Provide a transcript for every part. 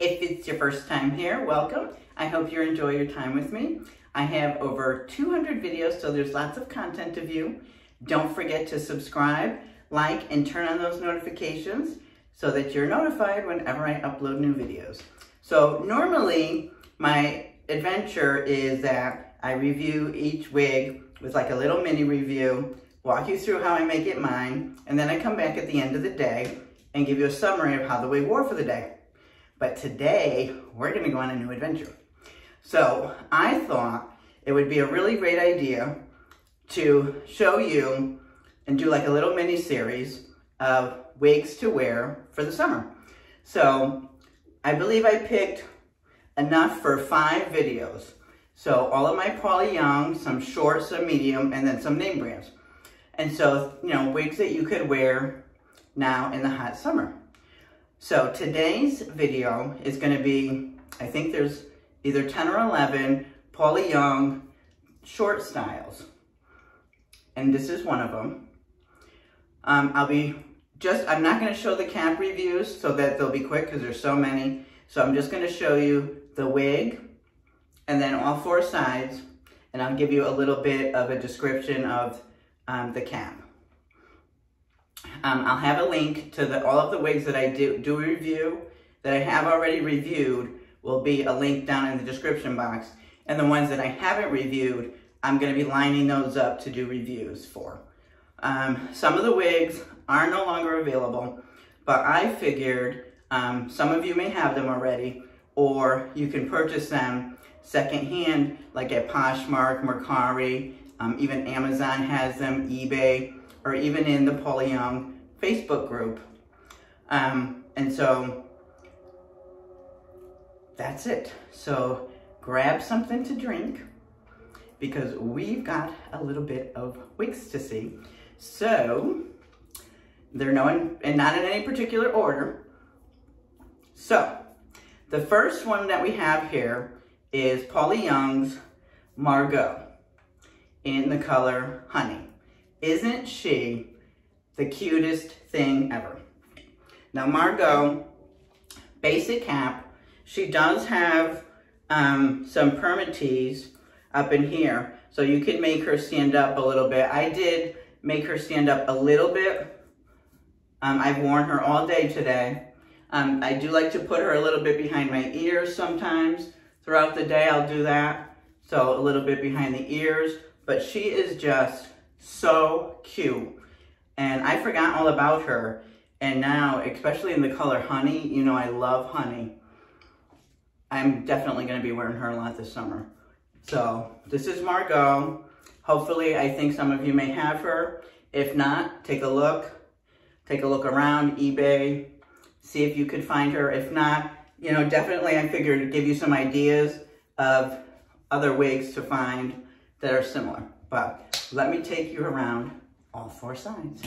If it's your first time here, welcome. I hope you enjoy your time with me. I have over 200 videos, so there's lots of content to view. Don't forget to subscribe, like, and turn on those notifications so that you're notified whenever I upload new videos. So normally my adventure is that I review each wig with like a little mini review, walk you through how I make it mine, and then I come back at the end of the day and give you a summary of how the wig wore for the day. But today, we're gonna go on a new adventure. So I thought it would be a really great idea to show you and do like a little mini series of wigs to wear for the summer. So I believe I picked enough for 5 videos. So all of my Paula Young, some short, some medium, and then some name brands. And so, you know, wigs that you could wear now in the hot summer. So today's video is going to be, I think there's either 10 or 11 Paula Young short styles. And this is one of them. I'm not going to show the cap reviews so that they'll be quick because there's so many. So I'm just going to show you the wig and then all 4 sides. And I'll give you a little bit of a description of the cap. I'll have a link to all of the wigs that I do review, that I have already reviewed, will be a link down in the description box. And the ones that I haven't reviewed, I'm going to be lining those up to do reviews for. Some of the wigs are no longer available, but I figured some of you may have them already, or you can purchase them secondhand, like at Poshmark, Mercari, even Amazon has them, eBay, or even in the Paula Young Facebook group. And so that's it. So grab something to drink because we've got a little bit of wigs to see. So they're not in any particular order. So the first one that we have here is Paula Young's Margot in the color Honey. Isn't she the cutest thing ever? Now Margot, basic cap, she does have some permatees up in here, so you can make her stand up a little bit. I did make her stand up a little bit. I've worn her all day today. I do like to put her a little bit behind my ears sometimes. Throughout the day I'll do that, so a little bit behind the ears, but she is just so cute. And I forgot all about her. And now, especially in the color Honey, you know I love Honey. I'm definitely going to be wearing her a lot this summer. So this is Margot. Hopefully, I think some of you may have her. If not, take a look. Take a look around eBay. See if you could find her. If not, you know, definitely I figured to give you some ideas of other wigs to find that are similar. But let me take you around all 4 sides.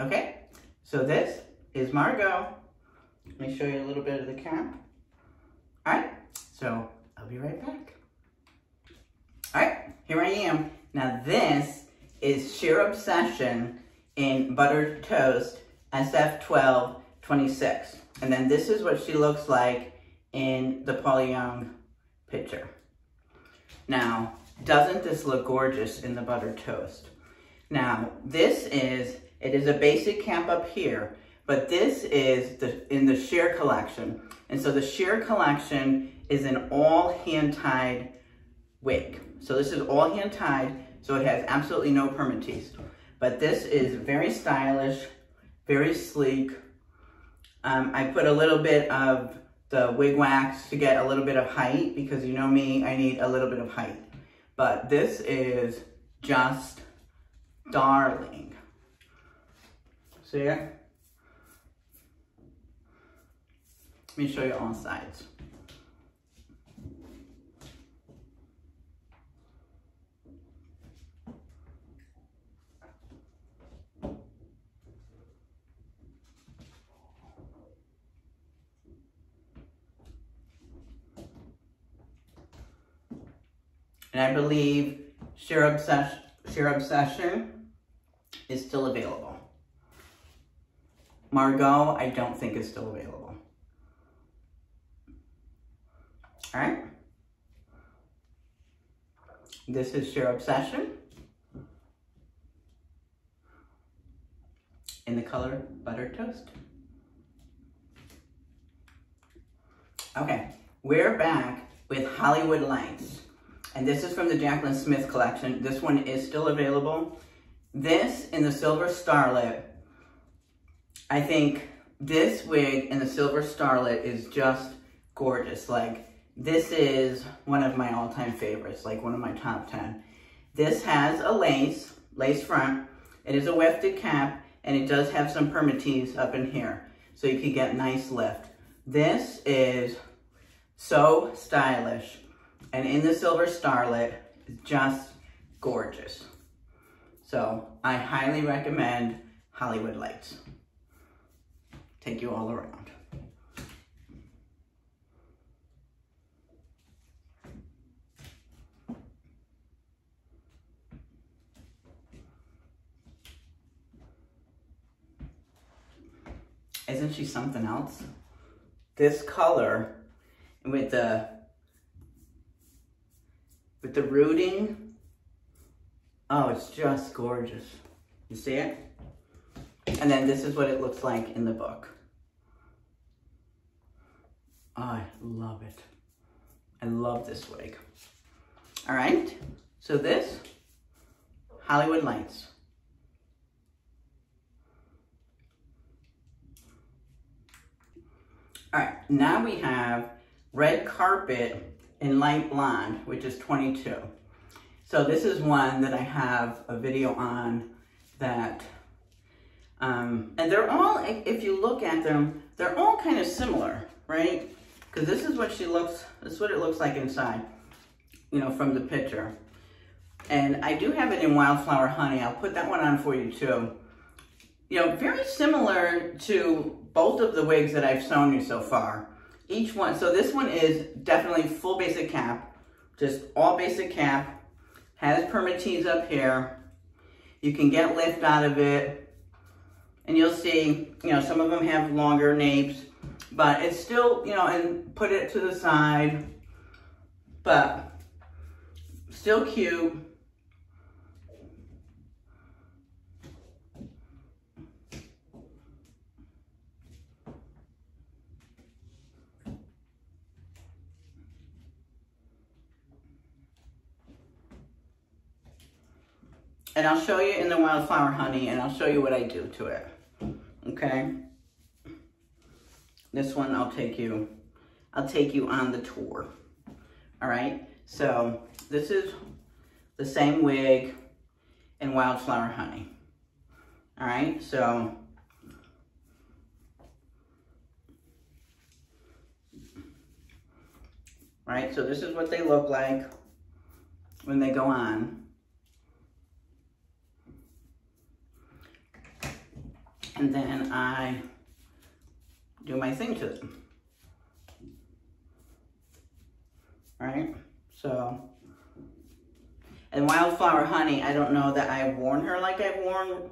Okay, so this is Margot. Let me show you a little bit of the cap. All right, so I'll be right back. All right, here I am. Now this is Sheer Obsession in Buttered Toast SF1226. And then this is what she looks like in the Paula Young picture. Now, doesn't this look gorgeous in the Buttered Toast? Now, it is a basic cap up here, but this is in the Sheer collection. And so the Sheer collection is an all hand-tied wig. So this is all hand-tied, so it has absolutely no permatease. But this is very stylish, very sleek, I put a little bit of the wig wax to get a little bit of height because you know me, I need a little bit of height. But this is just darling. See it? Let me show you all sides. And I believe Sheer Obsession is still available. Margot, I don't think is still available. All right. This is Sheer Obsession in the color Butter Toast. Okay, we're back with Hollywood Lights. And this is from the Jaclyn Smith collection. This one is still available. This and the Silver Starlet. I think this wig and the Silver Starlet is just gorgeous. Like, this is one of my all-time favorites, like one of my top 10. This has a lace front. It is a wefted cap, and it does have some permatease up in here, so you can get nice lift. This is so stylish. And in the Silver Starlet, just gorgeous. So I highly recommend Hollywood Lights. Take you all around. Isn't she something else? This color with the rooting, oh, it's just gorgeous. You see it? And then this is what it looks like in the book. Oh, I love it. I love this wig. All right, so this, Hollywood Lights. All right, now we have Red Carpet in light blonde, which is 22. So this is one that I have a video on that, and they're all, if you look at them, they're all kind of similar, right? Because this is what she looks, this is what it looks like inside, you know, from the picture. And I do have it in Wildflower Honey. I'll put that one on for you too. You know, very similar to both of the wigs that I've sewn you so far. Each one, so this one is definitely full basic cap, just all basic cap, has permatease up here. You can get lift out of it, and you'll see, you know, some of them have longer napes, but it's still, you know, and put it to the side, but still cute. And I'll show you in the Wildflower Honey, and I'll show you what I do to it, okay? This one, I'll take you on the tour, all right? So this is the same wig in Wildflower Honey, all right? So right, so this is what they look like when they go on. And then I do my thing to them, right? So, and Wildflower Honey, I don't know that I've worn her like I've worn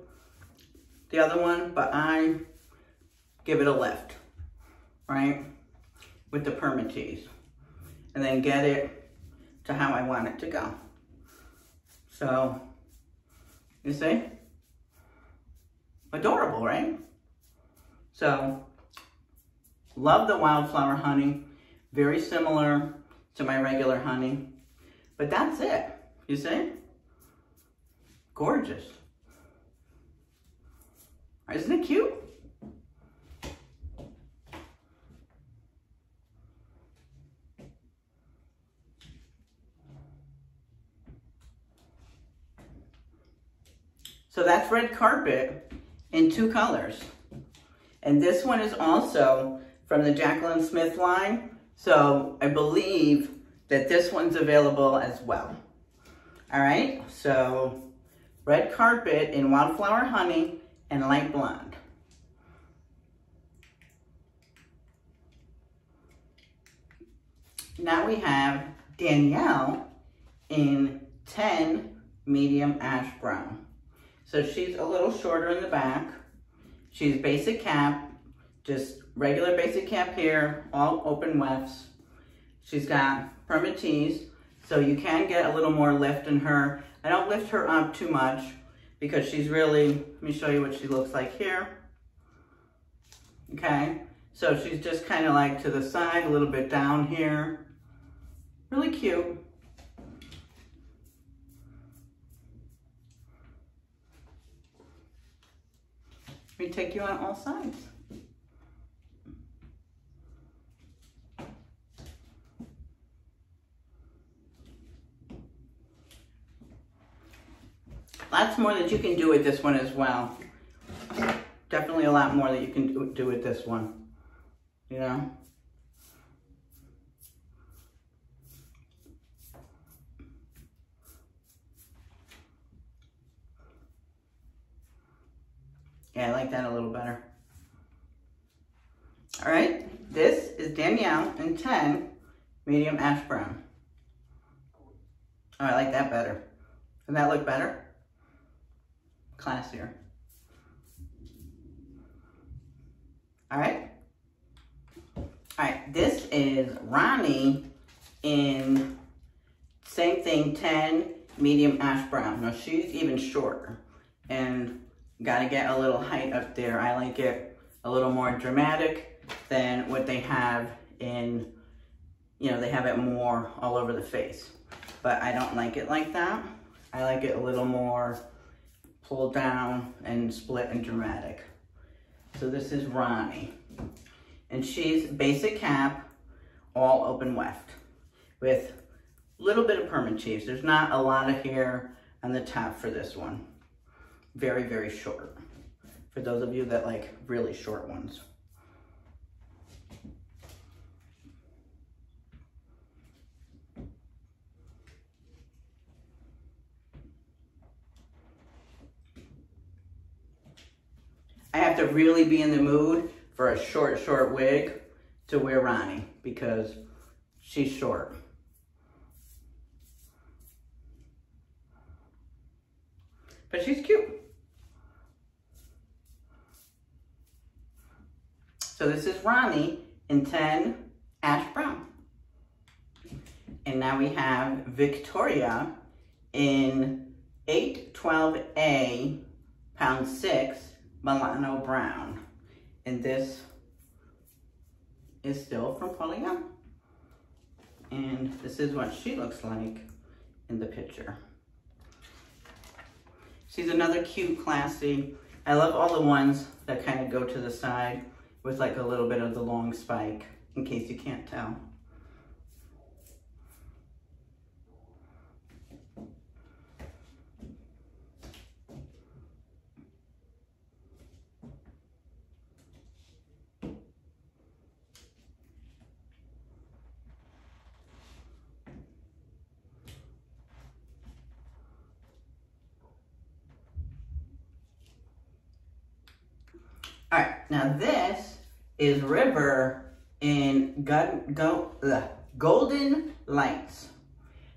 the other one, but I give it a lift, right? With the permatease, and then get it to how I want it to go. So, you see? Adorable, right? So, love the Wildflower Honey. Very similar to my regular honey. But that's it, you see? Gorgeous. Isn't it cute? So that's Red Carpet in two colors. And this one is also from the Jaclyn Smith line. So I believe that this one's available as well. All right, so Red Carpet in Wildflower Honey and Light Blonde. Now we have Danielle in 10 medium ash brown. So she's a little shorter in the back. She's basic cap, just regular basic cap here, all open wefts. She's got perma tees, so you can get a little more lift in her. I don't lift her up too much because she's really, let me show you what she looks like here. Okay, so she's just kind of like to the side, a little bit down here. Really cute. We take you on all sides. Lots more that you can do with this one as well. Definitely a lot more that you can do with this one, you know? Yeah, I like that a little better. All right, this is Danielle in 10 medium ash brown. Oh, I like that better. Doesn't that look better? Classier. All right. All right, this is Ronnie in same thing, 10 medium ash brown. Now she's even shorter and gotta get a little height up there. I like it a little more dramatic than what they have in, you know, they have it more all over the face. But I don't like it like that. I like it a little more pulled down and split and dramatic. So this is Ronnie. And she's basic cap, all open weft with a little bit of perma tees. There's not a lot of hair on the top for this one. Very, very short. For those of you that like really short ones. I have to really be in the mood for a short, short wig to wear Ronnie because she's short. But she's cute. So this is Ronnie in 10 ash brown. And now we have Victoria in 812A pound 6 Milano brown. And this is still from Paula Young. And this is what she looks like in the picture. She's another cute, classy. I love all the ones that kind of go to the side with like a little bit of the long spike, in case you can't tell. All right, now this is River in Golden Lights.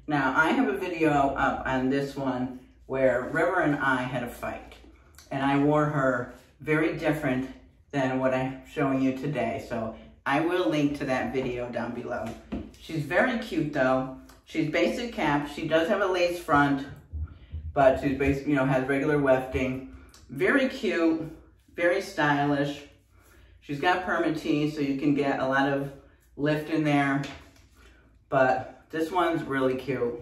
Now I have a video up on this one where River and I had a fight and I wore her very different than what I'm showing you today. So I will link to that video down below. She's very cute though. She's basic cap. She does have a lace front, but she's basically, you know, has regular wefting. Very cute. Very stylish. She's got perma tees, so you can get a lot of lift in there. But this one's really cute.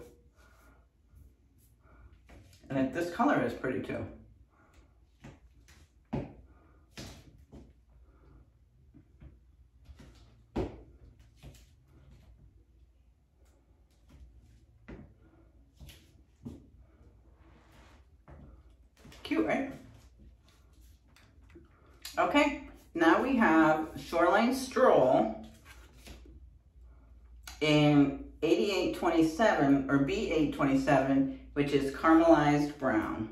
And this color is pretty too. Cute, right? Okay, now we have Shoreline Stroll in 8827 or B827, which is caramelized brown.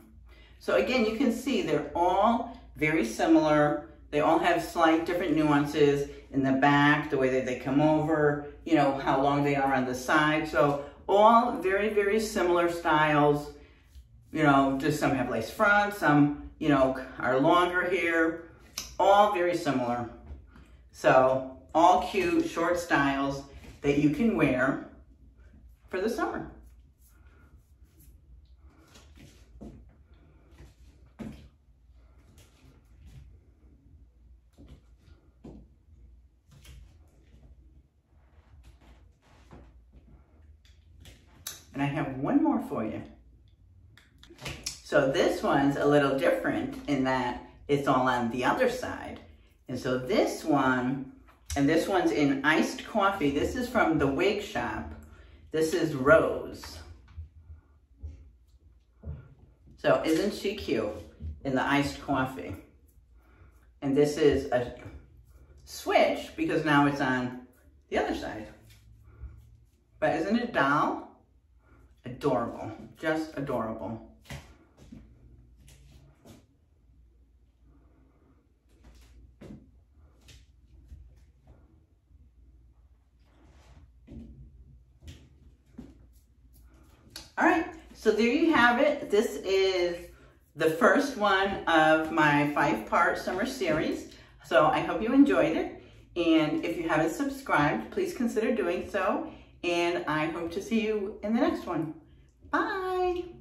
So again, you can see they're all very similar. They all have slight different nuances in the back, the way that they come over, you know, how long they are on the side. So all very, very similar styles, you know, just some have lace fronts, some, you know, are longer here, all very similar. So all cute short styles that you can wear for the summer. And I have one more for you. So this one's a little different in that it's all on the other side. And so this one, and this one's in iced coffee. This is from The Wig Shop. This is Rose. So isn't she cute in the iced coffee? And this is a switch because now it's on the other side. But isn't it doll? Adorable, just adorable. All right, so there you have it. This is the first one of my 5-part summer series. So I hope you enjoyed it. And if you haven't subscribed, please consider doing so. And I hope to see you in the next one. Bye.